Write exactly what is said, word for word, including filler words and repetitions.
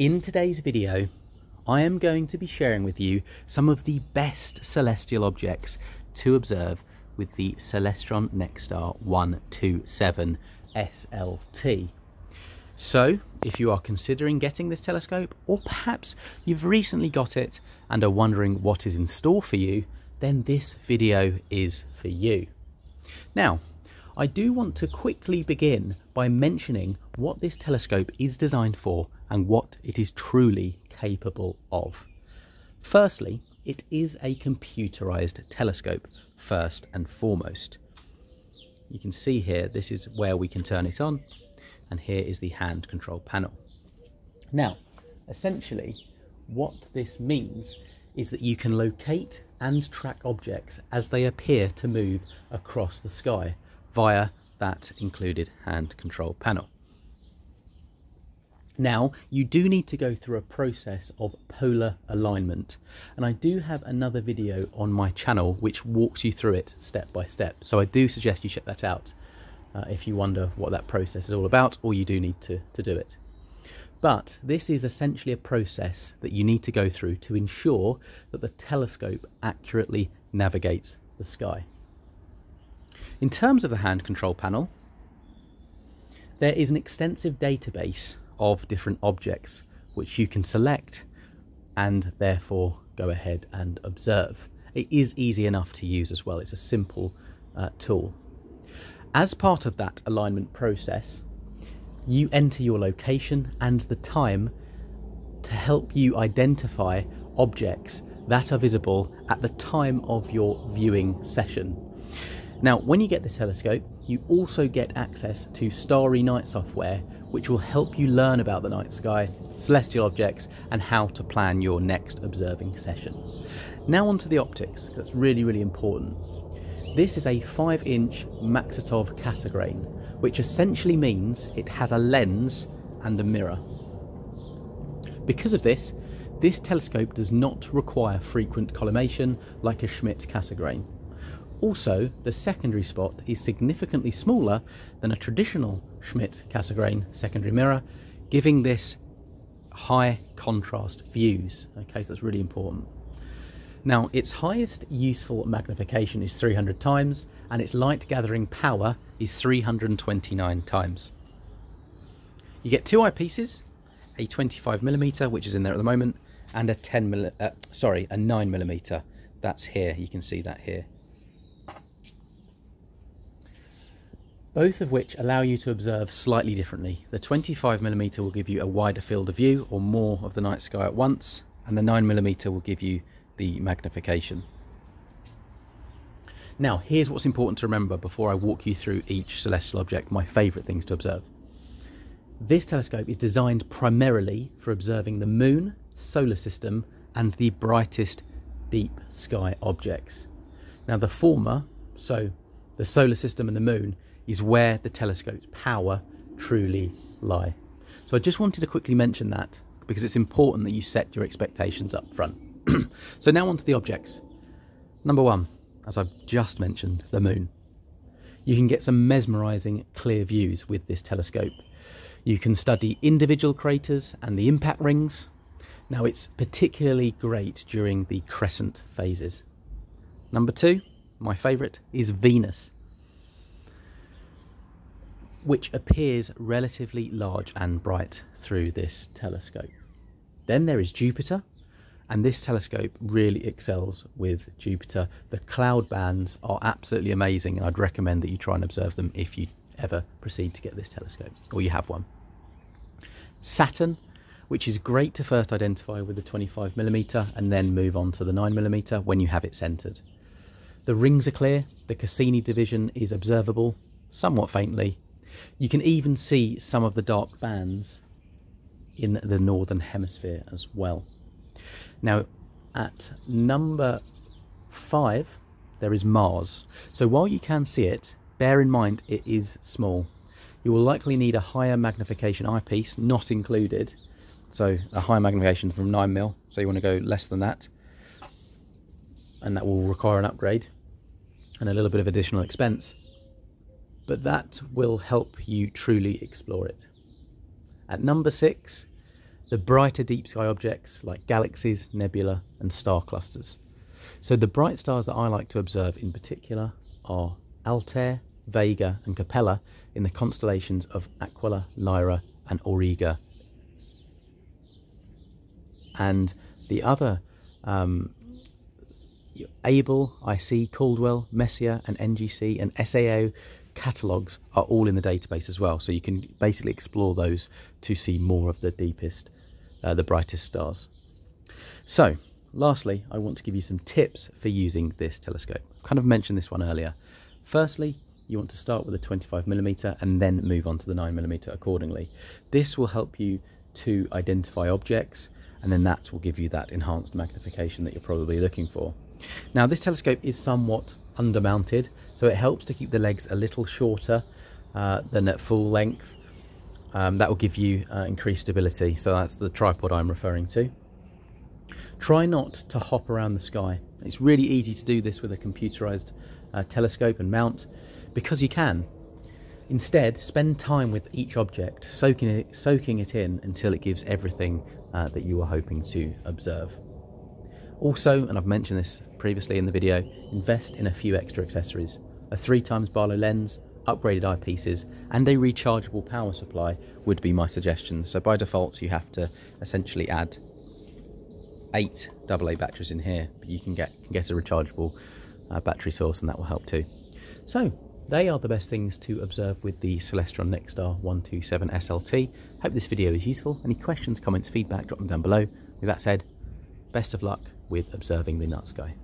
In today's video, I am going to be sharing with you some of the best celestial objects to observe with the Celestron NexStar one twenty-seven S L T. So, if you are considering getting this telescope, or perhaps you've recently got it and are wondering what is in store for you, then this video is for you. Now, I do want to quickly begin by mentioning what this telescope is designed for and what it is truly capable of. Firstly, it is a computerized telescope, first and foremost. You can see here, this is where we can turn it on, and here is the hand control panel. Now, essentially, what this means is that you can locate and track objects as they appear to move across the sky via that included hand control panel. Now, you do need to go through a process of polar alignment, and I do have another video on my channel which walks you through it step by step, so I do suggest you check that out uh, if you wonder what that process is all about, or you do need to, to do it. But this is essentially a process that you need to go through to ensure that the telescope accurately navigates the sky. In terms of the hand control panel, there is an extensive database of different objects which you can select and therefore go ahead and observe. It is easy enough to use as well, it's a simple uh, tool. As part of that alignment process, you enter your location and the time to help you identify objects that are visible at the time of your viewing session. Now, when you get the telescope, you also get access to Starry Night software, which will help you learn about the night sky, celestial objects, and how to plan your next observing session. Now onto the optics, that's really, really important. This is a five inch Maksutov Cassegrain, which essentially means it has a lens and a mirror. Because of this, this telescope does not require frequent collimation like a Schmidt Cassegrain. Also, the secondary spot is significantly smaller than a traditional Schmidt Cassegrain secondary mirror, giving this high contrast views. Okay, so that's really important. Now, its highest useful magnification is three hundred times, and its light gathering power is three hundred twenty-nine times. You get two eyepieces, a twenty-five millimeter, which is in there at the moment, and a ten mil, uh, sorry, a nine millimeter. That's here. You can see that here. Both of which allow you to observe slightly differently. The twenty-five millimeter will give you a wider field of view, or more of the night sky at once, and the nine millimeter will give you the magnification. Now, here's what's important to remember before I walk you through each celestial object, my favourite things to observe. This telescope is designed primarily for observing the moon, solar system, and the brightest deep sky objects. Now, the former, so the solar system and the moon, is where the telescope's power truly lie. So I just wanted to quickly mention that because it's important that you set your expectations up front. So now onto the objects. Number one, as I've just mentioned, the moon. You can get some mesmerizing clear views with this telescope. You can study individual craters and the impact rings. Now, it's particularly great during the crescent phases. Number two, my favorite, is Venus, which appears relatively large and bright through this telescope. Then there is Jupiter, and this telescope really excels with Jupiter. The cloud bands are absolutely amazing, and I'd recommend that you try and observe them if you ever proceed to get this telescope, or you have one. Saturn, which is great to first identify with the twenty-five millimeter and then move on to the nine millimeter when you have it centered. The rings are clear, the Cassini division is observable, somewhat faintly. You can even see some of the dark bands in the northern hemisphere as well. Now, at number five, there is Mars. So while you can see it, bear in mind it is small. You will likely need a higher magnification eyepiece, not included. So a higher magnification from nine mil, so you want to go less than that. And that will require an upgrade and a little bit of additional expense. But that will help you truly explore it. At number six, the brighter deep sky objects like galaxies, nebula and star clusters. So the bright stars that I like to observe in particular are Altair, Vega and Capella in the constellations of Aquila, Lyra and Auriga. And the other, um, Abell, I see, Caldwell, Messier and N G C and S A O catalogues are all in the database as well, so you can basically explore those to see more of the deepest, uh, the brightest stars. So lastly, I want to give you some tips for using this telescope. I kind of mentioned this one earlier. Firstly, you want to start with a twenty-five millimeter and then move on to the nine millimeter accordingly. This will help you to identify objects, and then that will give you that enhanced magnification that you're probably looking for. Now this telescope is somewhat undermounted, so it helps to keep the legs a little shorter uh, than at full length. Um, that will give you uh, increased stability, so that's the tripod I'm referring to. Try not to hop around the sky. It's really easy to do this with a computerized uh, telescope and mount, because you can. Instead, spend time with each object, soaking it, soaking it in until it gives everything uh, that you were hoping to observe. Also, and I've mentioned this previously in the video, invest in a few extra accessories. A three times Barlow lens, upgraded eyepieces, and a rechargeable power supply would be my suggestion. So by default, you have to essentially add eight double A batteries in here, but you can get, can get a rechargeable uh, battery source, and that will help too. So they are the best things to observe with the Celestron NexStar one twenty-seven S L T. Hope this video is useful. Any questions, comments, feedback, drop them down below. With that said, best of luck with observing the night sky.